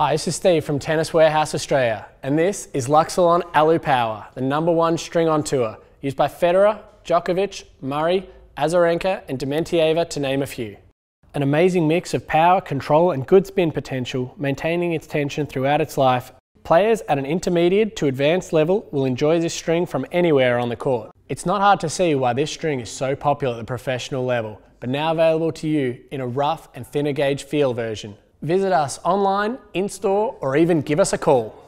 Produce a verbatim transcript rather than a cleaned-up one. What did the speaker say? Hi, this is Steve from Tennis Warehouse Australia, and this is Luxilon Alu Power, the number one string on tour, used by Federer, Djokovic, Murray, Azarenka and Dementieva to name a few. An amazing mix of power, control and good spin potential, maintaining its tension throughout its life. Players at an intermediate to advanced level will enjoy this string from anywhere on the court. It's not hard to see why this string is so popular at the professional level, but now available to you in a rough and thinner gauge feel version. Visit us online, in-store, or even give us a call.